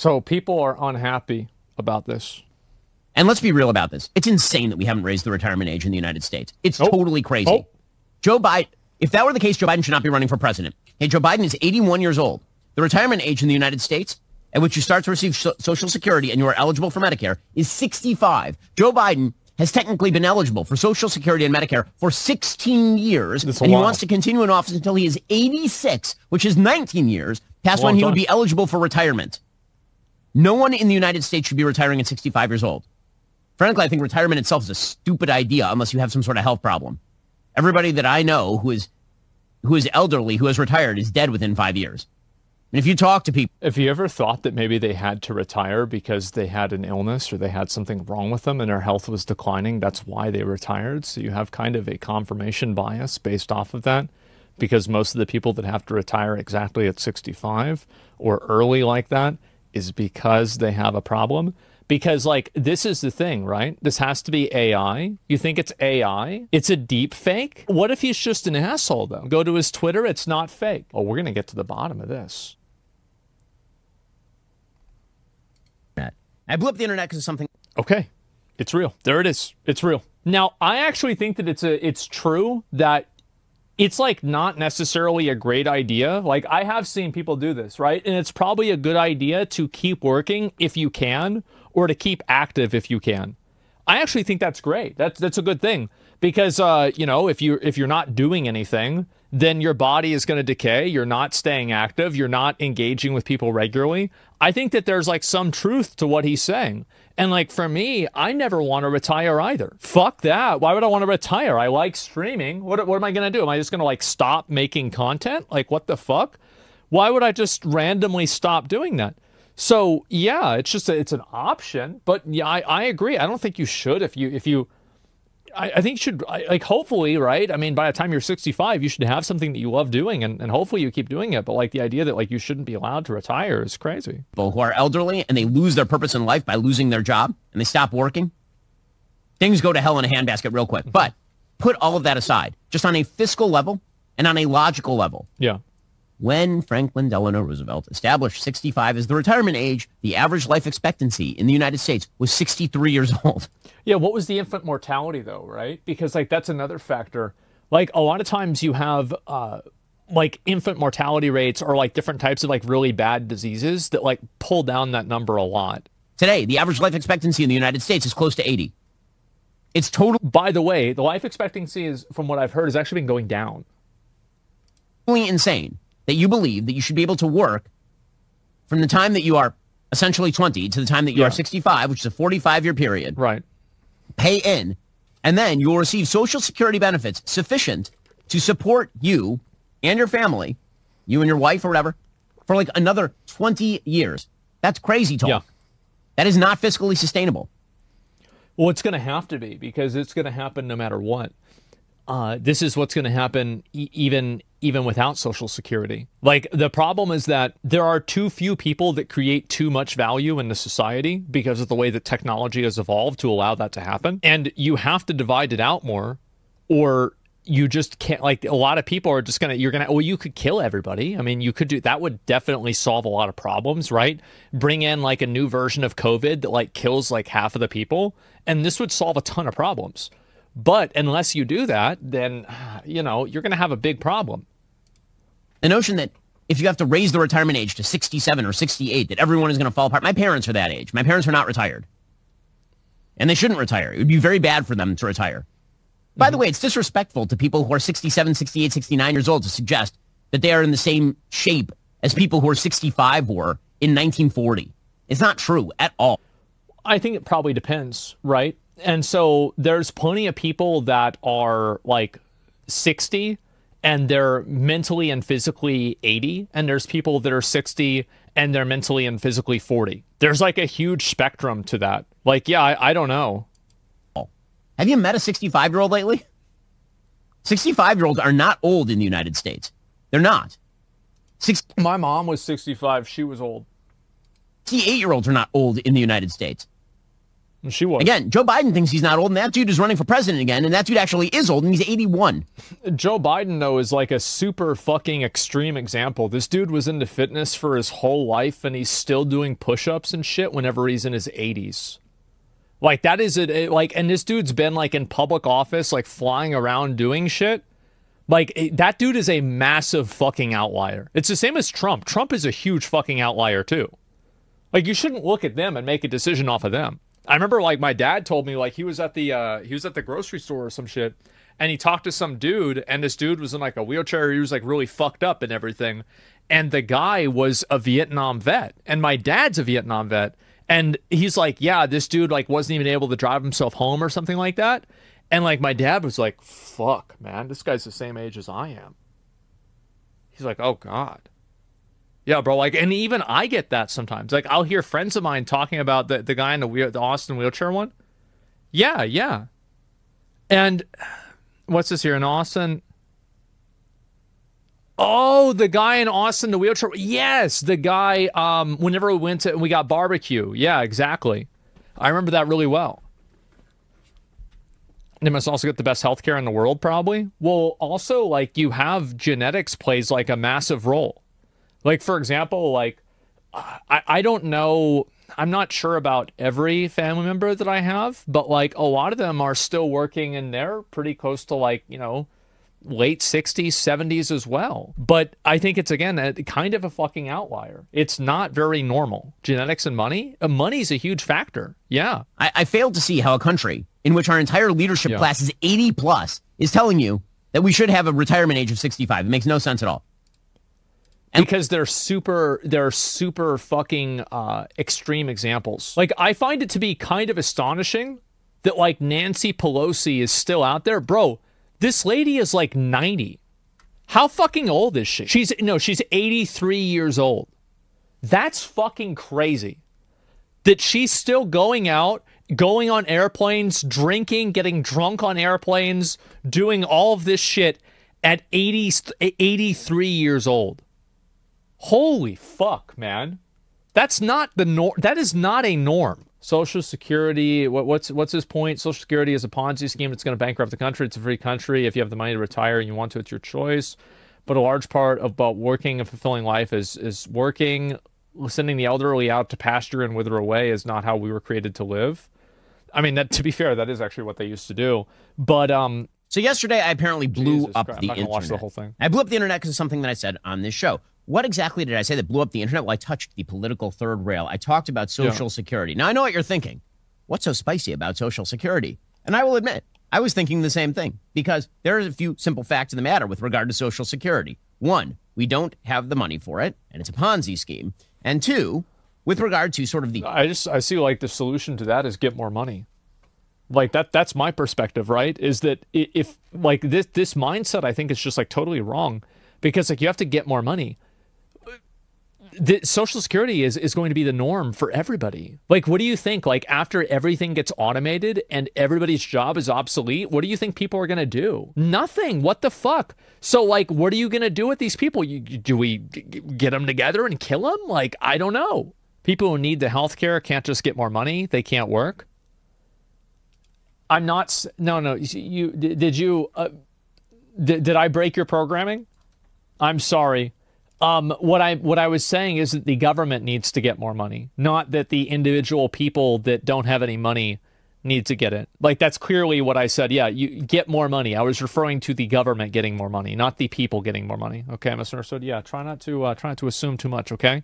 So people are unhappy about this. And let's be real about this. It's insane that we haven't raised the retirement age in the United States. It's totally crazy. Joe Biden, if that were the case, Joe Biden should not be running for president. Hey, Joe Biden is 81 years old. The retirement age in the United States at which you start to receive Social Security and you are eligible for Medicare is 65. Joe Biden has technically been eligible for Social Security and Medicare for 16 years, and he wants to continue in office until he is 86, which is 19 years, past when he would be eligible for retirement. No one in the United States should be retiring at 65 years old. Frankly, I think retirement itself is a stupid idea unless you have some sort of health problem. Everybody that I know who is elderly, who has retired, is dead within 5 years. And if you talk to people... If you ever thought that maybe they had to retire because they had an illness or they had something wrong with them and their health was declining, that's why they retired. So you have kind of a confirmation bias based off of that, because most of the people that have to retire exactly at 65 or early like that is because they have a problem. Because, like, this is the thing, right? This has to be AI. You think it's AI? It's a deep fake? What if he's just an asshole, though? Go to his Twitter, it's not fake. Oh, we're going to get to the bottom of this. I blew up the internet because of something. Okay. It's real. There it is. It's real. Now, I actually think that it's true that it's, like, not necessarily a great idea. Like, I have seen people do this, right? And it's probably a good idea to keep working if you can, or to keep active if you can. I actually think that's great. That's a good thing, because, you know, if you're not doing anything, then your body is going to decay. You're not staying active. You're not engaging with people regularly. I think that there's, like, some truth to what he's saying. And, like, for me, I never want to retire either. Fuck that. Why would I want to retire? I like streaming. What am I going to do? Am I just going to, like, stop making content? Like, what the fuck? Why would I just randomly stop doing that? So, yeah, it's just it's an option. But, yeah, I agree. I don't think you should if you I think you should, like, hopefully, right? I mean, by the time you're 65, you should have something that you love doing, and hopefully you keep doing it. But, like, the idea that, like, you shouldn't be allowed to retire is crazy. People who are elderly and they lose their purpose in life by losing their job and they stop working, things go to hell in a handbasket real quick. But put all of that aside, just on a fiscal level and on a logical level. Yeah. When Franklin Delano Roosevelt established 65 as the retirement age, the average life expectancy in the United States was 63 years old. Yeah, what was the infant mortality, though, right? Because, like, that's another factor. Like, a lot of times you have, like, infant mortality rates or, like, different types of, like, really bad diseases that, like, pull down that number a lot. Today, the average life expectancy in the United States is close to 80. It's total. By the way, the life expectancy is, from what I've heard, has actually been going down. Totally insane that you believe that you should be able to work from the time that you are essentially 20 to the time that you are 65, which is a 45-year period. Right. Pay in, and then you will receive Social Security benefits sufficient to support you and your family, you and your wife or whatever, for, like, another 20 years. That's crazy talk. Yeah. That is not fiscally sustainable. Well, it's going to have to be, because it's going to happen no matter what. This is what's going to happen even without Social Security. Like, the problem is that there are too few people that create too much value in the society because of the way that technology has evolved to allow that to happen. And you have to divide it out more, or you just can't. Like, a lot of people are just well, you could kill everybody. I mean, you could do that. Would definitely solve a lot of problems, right? Bring in, like, a new version of COVID that, like, kills, like, half of the people, and this would solve a ton of problems. But unless you do that, then, you know, you're going to have a big problem. The notion that if you have to raise the retirement age to 67 or 68, that everyone is going to fall apart. My parents are that age. My parents are not retired. And they shouldn't retire. It would be very bad for them to retire. By the way, it's disrespectful to people who are 67, 68, 69 years old to suggest that they are in the same shape as people who are 65 were in 1940. It's not true at all. I think it probably depends, right? And so there's plenty of people that are, like, 60 and they're mentally and physically 80. And there's people that are 60 and they're mentally and physically 40. There's, like, a huge spectrum to that. Like, yeah, I don't know. Have you met a 65-year-old lately? 65-year-olds are not old in the United States. They're not. My mom was 65. She was old. 68-year-olds are not old in the United States. She was. Again, Joe Biden thinks he's not old, and that dude is running for president again, and that dude actually is old, and he's 81. Joe Biden, though, is like a super fucking extreme example. This dude was into fitness for his whole life, and he's still doing push-ups and shit whenever he's in his 80s. Like, that is it. Like, and this dude's been, like, in public office, like, flying around doing shit. Like, that dude is a massive fucking outlier. It's the same as Trump. Trump is a huge fucking outlier, too. Like, you shouldn't look at them and make a decision off of them. I remember, like, my dad told me, like, he was at the grocery store or some shit, and he talked to some dude, and this dude was in, like, a wheelchair. He was, like, really fucked up and everything, and the guy was a Vietnam vet, and my dad's a Vietnam vet, and he's like, yeah, this dude, like, wasn't even able to drive himself home or something like that, and, like, my dad was like, fuck, man, this guy's the same age as I am. He's like, oh, God. Yeah, bro, like, and even I get that sometimes. Like, I'll hear friends of mine talking about the guy in the Austin wheelchair one. Yeah, yeah. And what's this here in Austin? Oh, the guy in Austin, the wheelchair. Yes, the guy, whenever we went to, we got barbecue. Yeah, exactly. I remember that really well. They must also get the best healthcare in the world, probably. Well, also, like, you have genetics plays, like, a massive role. Like, for example, like, I don't know, I'm not sure about every family member that I have, but, like, a lot of them are still working, and they're pretty close to, like, you know, late 60s, 70s as well. But I think it's, again, kind of a fucking outlier. It's not very normal. Genetics and money? Money's a huge factor, yeah. I fail to see how a country in which our entire leadership class is 80 plus is telling you that we should have a retirement age of 65. It makes no sense at all. Because they're super fucking extreme examples. Like, I find it to be kind of astonishing that, like, Nancy Pelosi is still out there. Bro, this lady is like 90. How fucking old is she? She's 83 years old. That's fucking crazy that she's still going out, going on airplanes, drinking, getting drunk on airplanes, doing all of this shit at 83 years old. Holy fuck, man. That's not the norm. That is not a norm. Social Security, what's his point? Social Security is a Ponzi scheme that's going to bankrupt the country. It's a free country. If you have the money to retire and you want to, it's your choice. But a large part about working and fulfilling life is working. Sending the elderly out to pasture and wither away is not how we were created to live. I mean, that, to be fair, that is actually what they used to do. But so yesterday I apparently blew up the internet. I'm not gonna watch the whole thing. I blew up the internet because of something that I said on this show. What exactly did I say that blew up the internet? Well, I touched the political third rail. I talked about Social Security. Now, I know what you're thinking. What's so spicy about Social Security? And I will admit, I was thinking the same thing, because there are a few simple facts of the matter with regard to Social Security. One, we don't have the money for it, and it's a Ponzi scheme. And two, with regard to sort of the... I see, like, the solution to that is get more money. Like, that's my perspective, right? Is that if, like, this mindset, I think, is just, like, totally wrong, because, like, you have to get more money. Social Security is going to be the norm for everybody. Like, what do you think? Like, after everything gets automated and everybody's job is obsolete, what do you think people are going to do? Nothing. What the fuck? So, like, what are you going to do with these people? Do we get them together and kill them? Like, I don't know. People who need the healthcare can't just get more money. They can't work. I'm not... No. You did you... did I break your programming? I'm sorry. What I was saying is that the government needs to get more money, not that the individual people that don't have any money need to get it. Like, that's clearly what I said. Yeah, you get more money. I was referring to the government getting more money, not the people getting more money. Okay, I misunderstood. Yeah, try not to assume too much. Okay.